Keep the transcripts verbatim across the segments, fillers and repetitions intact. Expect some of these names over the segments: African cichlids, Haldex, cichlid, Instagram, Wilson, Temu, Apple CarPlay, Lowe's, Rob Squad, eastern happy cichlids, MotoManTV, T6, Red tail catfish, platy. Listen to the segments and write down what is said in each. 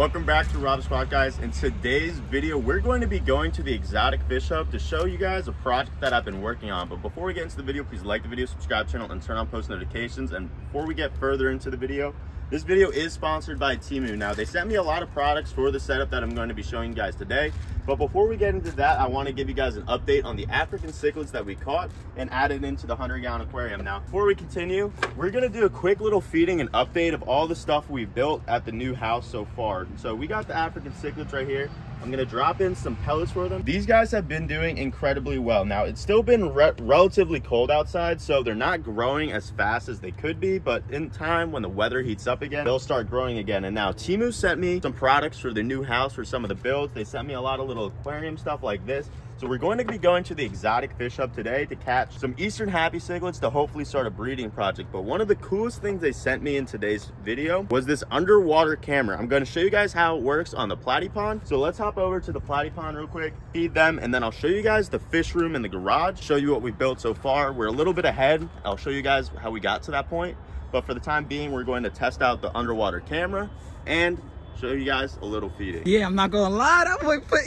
Welcome back to Rob Squad, guys. In today's video, we're going to be going to the exotic fish hub to show you guys a project that I've been working on. But before we get into the video, please like the video, subscribe to the channel, and turn on post notifications. And before we get further into the video, this video is sponsored by Temu. Now, they sent me a lot of products for the setup that I'm going to be showing you guys today. But before we get into that, I want to give you guys an update on the African cichlids that we caught and added into the one hundred gallon aquarium. Now, before we continue, we're going to do a quick little feeding and update of all the stuff we've built at the new house so far. So we got the African cichlids right here. I'm going to drop in some pellets for them. These guys have been doing incredibly well. Now, it's still been re relatively cold outside, so they're not growing as fast as they could be, but in time, when the weather heats up again, they'll start growing again. And now Temu sent me some products for the new house for some of the builds. They sent me a lot of little aquarium stuff like this. So we're going to be going to the exotic fish hub today to catch some eastern happy cichlids to hopefully start a breeding project. But one of the coolest things they sent me in today's video was this underwater camera. I'm going to show you guys how it works on the platypod. So let's hop over to the platypod real quick, feed them, and then I'll show you guys the fish room in the garage, show you what we've built so far. We're a little bit ahead. I'll show you guys how we got to that point. But for the time being, we're going to test out the underwater camera and show you guys a little feeding. Yeah, I'm not going to lie. That boy put...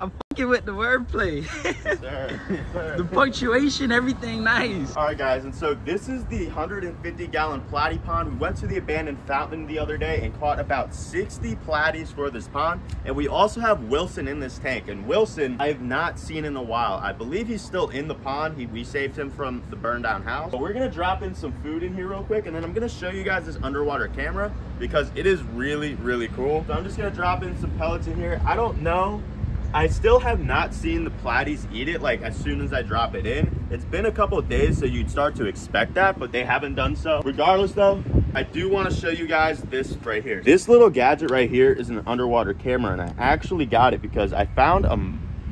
I'm fucking with the wordplay. Yes, sir. Yes, sir. The punctuation, everything nice. All right, guys, and so this is the one hundred fifty gallon platy pond. We went to the abandoned fountain the other day and caught about sixty platies for this pond. And we also have Wilson in this tank. And Wilson, I have not seen in a while. I believe he's still in the pond. He, we saved him from the burned down house. But we're gonna drop in some food in here real quick, and then I'm gonna show you guys this underwater camera because it is really, really cool. So I'm just gonna drop in some pellets in here. I don't know. I still have not seen the platies eat it, like as soon as I drop it in. It's been a couple of days, so you'd start to expect that, but they haven't done so. Regardless though, I do want to show you guys this right here. This little gadget right here is an underwater camera, and I actually got it because I found a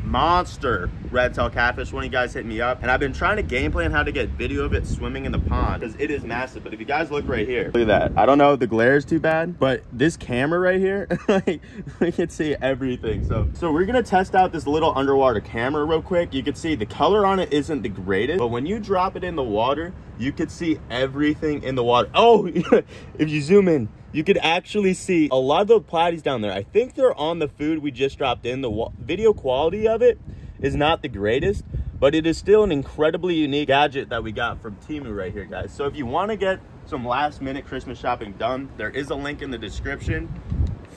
monster red tail catfish when you guys hit me up, and I've been trying to game plan how to get video of it swimming in the pond because it is massive. But if you guys look right here, look at that. I don't know if the glare is too bad, but this camera right here, like we can see everything. So so we're gonna test out this little underwater camera real quick. You can see the color on it isn't the greatest, but when you drop it in the water, you could see everything in the water. Oh, if you zoom in, you could actually see a lot of the platies down there. I think they're on the food we just dropped in. The video quality of it is not the greatest, but it is still an incredibly unique gadget that we got from Temu right here, guys. So if you want to get some last minute Christmas shopping done, there is a link in the description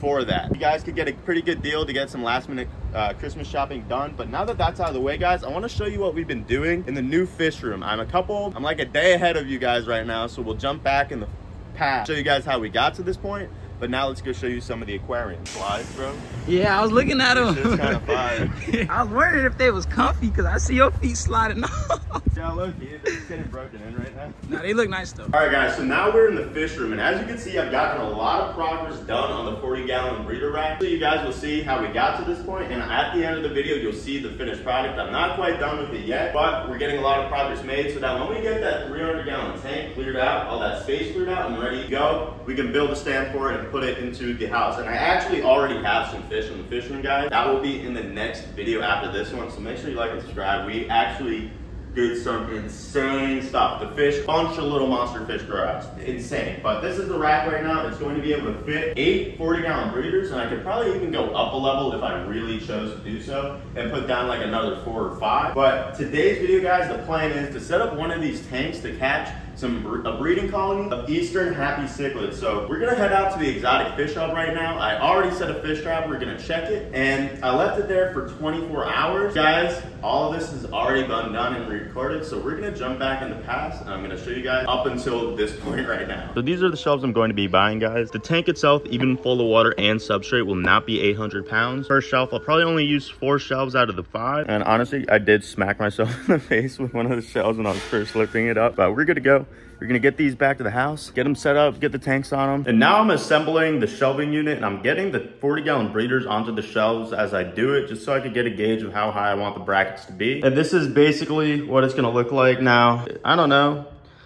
for that. You guys could get a pretty good deal to get some last minute uh, Christmas shopping done. But now that that's out of the way, guys, I want to show you what we've been doing in the new fish room. I'm a couple, I'm like a day ahead of you guys right now, so we'll jump back in the past, show you guys how we got to this point. But now let's go show you some of the aquarium flies, bro. Yeah, I was looking at them. It's kind of fire. I was wondering if they was comfy because I see your feet sliding off. Yeah, look, it's getting broken in right now. No, they look nice though. All right, guys, so now we're in the fish room, and as you can see, I've gotten a lot of progress done on the forty gallon breeder rack. So you guys will see how we got to this point, and at the end of the video, you'll see the finished product. I'm not quite done with it yet, but we're getting a lot of progress made so that when we get that three hundred gallon tank cleared out, all that space cleared out and ready to go, we can build a stand for it and put it into the house. And I actually already have some fish in the fish room, guys. That will be in the next video after this one, so make sure you like and subscribe. We actually did some insane stuff. The fish, bunch of little monster fish grow outs. Insane. But this is the rack right now. It's going to be able to fit eight forty gallon breeders, and I could probably even go up a level if I really chose to do so and put down like another four or five. But today's video, guys, the plan is to set up one of these tanks to catch some a breeding colony of eastern happy cichlids. So we're gonna head out to the exotic fish hub right now. I already set a fish trap. We're gonna check it, and I left it there for twenty-four hours, guys. All of this has already been done and recorded, so we're gonna jump back in the past, and I'm gonna show you guys up until this point right now. So these are the shelves I'm going to be buying, guys. The tank itself, even full of water and substrate, will not be eight hundred pounds. First shelf, I'll probably only use four shelves out of the five, and honestly, I did smack myself in the face with one of the shelves when I was first lifting it up, but we're good to go. You're gonna get these back to the house, get them set up, get the tanks on them. And now I'm assembling the shelving unit, and I'm getting the forty gallon breeders onto the shelves as I do it, just so I could get a gauge of how high I want the brackets to be. And this is basically what it's gonna look like now. I don't know.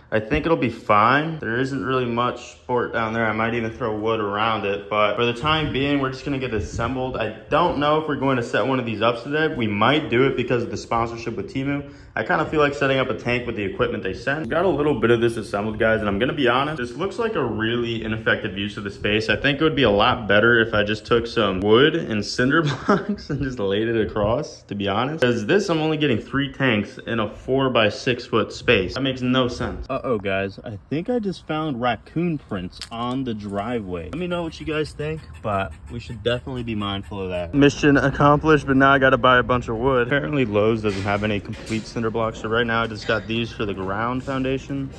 I think it'll be fine. There isn't really much sport down there. I might even throw wood around it, but for the time being, we're just gonna get assembled. I don't know if we're going to set one of these up today. We might do it because of the sponsorship with Temu. I kind of feel like setting up a tank with the equipment they sent. Got a little bit of this assembled, guys, and I'm gonna be honest, this looks like a really ineffective use of the space. I think it would be a lot better if I just took some wood and cinder blocks and just laid it across, to be honest. Because this, I'm only getting three tanks in a four by six foot space. That makes no sense. Uh-oh, guys, I think I just found raccoon prints on the driveway. Let me know what you guys think, but we should definitely be mindful of that. Mission accomplished, but now I gotta buy a bunch of wood. Apparently Lowe's doesn't have any complete cinder blocks, so right now I just got these for the ground foundation,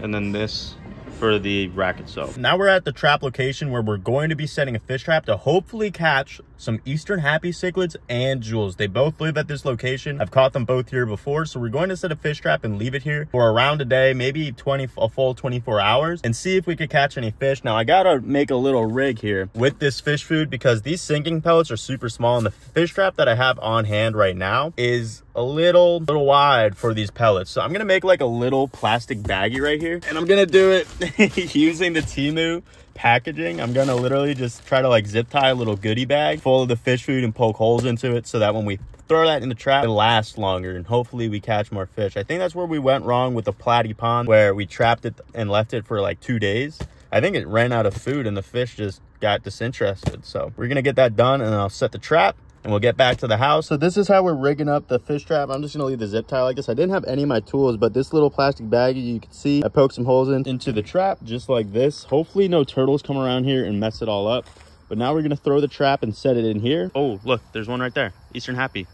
and then this for the rack itself. Now we're at the trap location where we're going to be setting a fish trap to hopefully catch some eastern happy cichlids and jewels. They both live at this location. I've caught them both here before, so we're going to set a fish trap and leave it here for around a day, maybe twenty a full twenty-four hours, and see if we could catch any fish. Now I gotta make a little rig here with this fish food because these sinking pellets are super small, and the fish trap that I have on hand right now is a little little wide for these pellets. So I'm gonna make like a little plastic baggie right here, and I'm gonna do it using the Temu packaging. I'm gonna literally just try to like zip tie a little goodie bag full of the fish food and poke holes into it so that when we throw that in the trap, it lasts longer and hopefully we catch more fish. I think that's where we went wrong with the platy pond, where we trapped it and left it for like two days. I think it ran out of food and the fish just got disinterested. So we're gonna get that done, and I'll set the trap and we'll get back to the house. So this is how we're rigging up the fish trap. I'm just gonna leave the zip tie like this. I didn't have any of my tools, but this little plastic baggie, you can see I poked some holes in into the trap just like this. Hopefully no turtles come around here and mess it all up. But now we're gonna throw the trap and set it in here. Oh, look, there's one right there, eastern happy.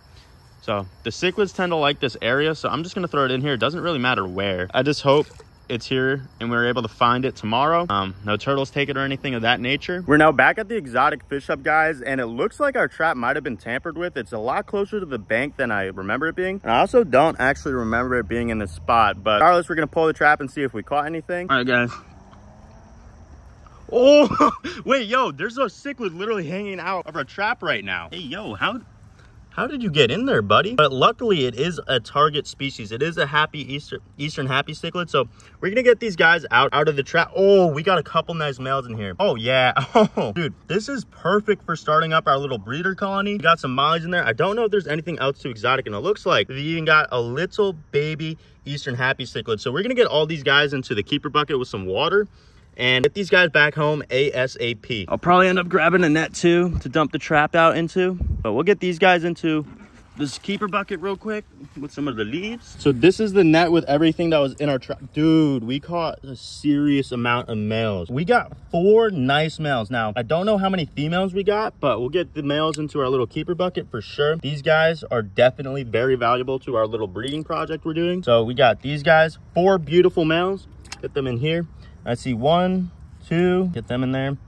So the cichlids tend to like this area, so I'm just gonna throw it in here. It doesn't really matter where. I just hope it's here and we're able to find it tomorrow. Um no turtles take it or anything of that nature. We're now back at the exotic fish shop, guys, and it looks like our trap might have been tampered with. It's a lot closer to the bank than I remember it being, and I also don't actually remember it being in this spot. But regardless, we're gonna pull the trap and see if we caught anything. All right, guys. Oh wait, yo, there's a cichlid literally hanging out of our trap right now. Hey, yo, how How did you get in there, buddy? But luckily, it is a target species. It is a happy Easter, eastern happy cichlid. So we're gonna get these guys out, out of the trap. Oh, we got a couple nice males in here. Oh yeah, oh, dude, this is perfect for starting up our little breeder colony. We got some mollies in there. I don't know if there's anything else too exotic, and it looks like they even got a little baby eastern happy cichlid. So we're gonna get all these guys into the keeper bucket with some water and get these guys back home ASAP. I'll probably end up grabbing a net too to dump the trap out into, but we'll get these guys into this keeper bucket real quick with some of the leaves. So this is the net with everything that was in our trap. Dude, we caught a serious amount of males. We got four nice males. Now, I don't know how many females we got, but we'll get the males into our little keeper bucket for sure. These guys are definitely very valuable to our little breeding project we're doing. So we got these guys, four beautiful males. Get them in here. I see one, two, get them in there,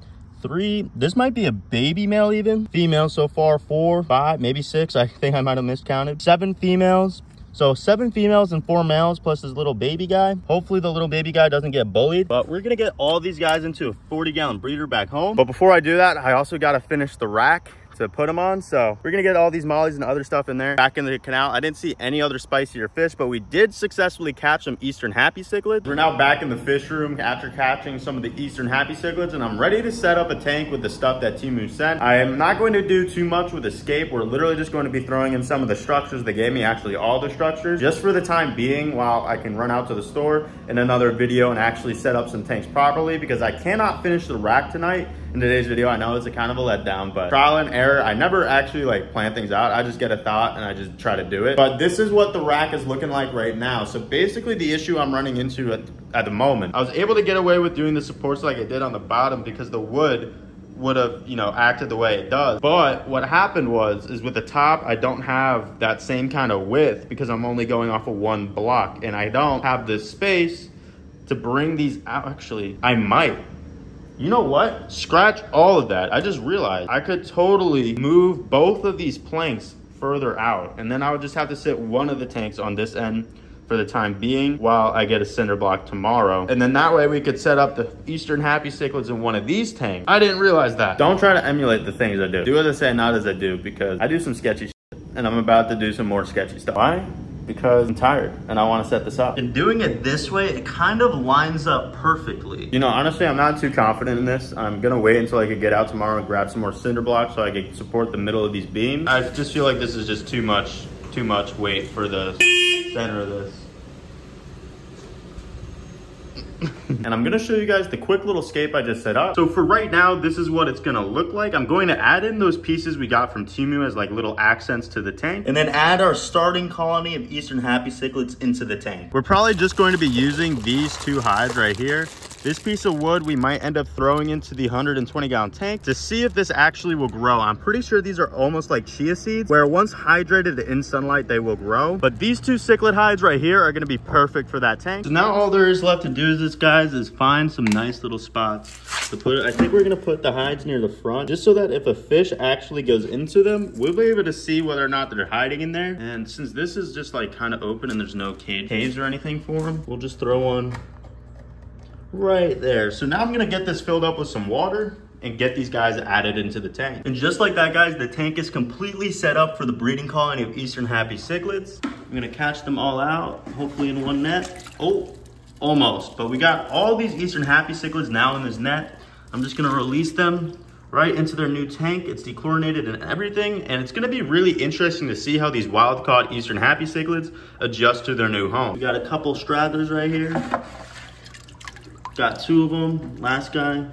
three. This might be a baby male even. Females so far, four, five, maybe six. I think I might have miscounted. Seven females. So seven females and four males plus this little baby guy. Hopefully the little baby guy doesn't get bullied, but we're gonna get all these guys into a forty gallon breeder back home. But before I do that, I also gotta finish the rack to put them on. So we're gonna get all these mollies and other stuff in there back in the canal. I didn't see any other spicier fish, but we did successfully catch some eastern happy cichlids. We're now back in the fish room after catching some of the eastern happy cichlids, and I'm ready to set up a tank with the stuff that Temu sent. I am not going to do too much with escape. We're literally just going to be throwing in some of the structures they gave me, actually all the structures, just for the time being, while I can run out to the store in another video and actually set up some tanks properly, because I cannot finish the rack tonight. In today's video, I know it's a kind of a letdown, but trial and error. I never actually like plan things out. I just get a thought and I just try to do it. But this is what the rack is looking like right now. So basically the issue I'm running into at, at the moment, I was able to get away with doing the supports like I did on the bottom because the wood would have, you know, acted the way it does. But what happened was, is with the top, I don't have that same kind of width because I'm only going off of one block, and I don't have the space to bring these out. Actually, I might. You know what? Scratch all of that. I just realized I could totally move both of these planks further out, and then I would just have to sit one of the tanks on this end for the time being while I get a cinder block tomorrow. And then that way we could set up the eastern happy cichlids in one of these tanks. I didn't realize that. Don't try to emulate the things I do. Do as I say, not as I do, because I do some sketchy shit, and I'm about to do some more sketchy stuff. Why? because I'm tired and I want to set this up. And doing it this way, it kind of lines up perfectly. You know, honestly, I'm not too confident in this. I'm gonna wait until I can get out tomorrow and grab some more cinder blocks so I can support the middle of these beams. I just feel like this is just too much, too much weight for the center of this. And I'm gonna show you guys the quick little scape I just set up. So for right now, this is what it's gonna look like. I'm going to add in those pieces we got from Temu as like little accents to the tank, and then add our starting colony of eastern happy cichlids into the tank. We're probably just going to be using these two hives right here. This piece of wood we might end up throwing into the one hundred twenty gallon tank to see if this actually will grow. I'm pretty sure these are almost like chia seeds, where once hydrated in sunlight, they will grow. But these two cichlid hides right here are gonna be perfect for that tank. So now all there is left to do is this, guys, is find some nice little spots to put it. I think we're gonna put the hides near the front, just so that if a fish actually goes into them, we'll be able to see whether or not they're hiding in there. And since this is just like kind of open and there's no cage, caves or anything for them, we'll just throw one right there. So now I'm gonna get this filled up with some water and get these guys added into the tank. And just like that, guys, the tank is completely set up for the breeding colony of eastern happy cichlids. I'm gonna catch them all out, hopefully in one net. Oh, almost. But we got all these eastern happy cichlids now in this net. I'm just gonna release them right into their new tank. It's dechlorinated and everything, and it's gonna be really interesting to see how these wild-caught eastern happy cichlids adjust to their new home. We got a couple stragglers right here. Got two of them, last guy.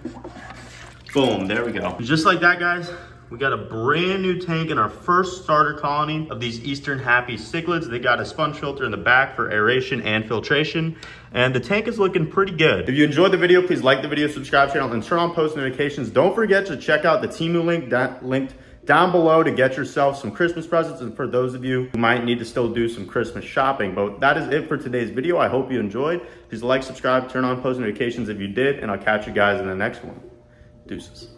Boom, there we go. Just like that, guys, we got a brand new tank in our first starter colony of these eastern happy cichlids. They got a sponge filter in the back for aeration and filtration, and the tank is looking pretty good. If you enjoyed the video, please like the video, subscribe to the channel, and turn on post notifications. Don't forget to check out the Temu link that linked down below to get yourself some Christmas presents, and for those of you who might need to still do some Christmas shopping. But that is it for today's video. I hope you enjoyed. Please like, subscribe, turn on post notifications if you did, and I'll catch you guys in the next one. Deuces.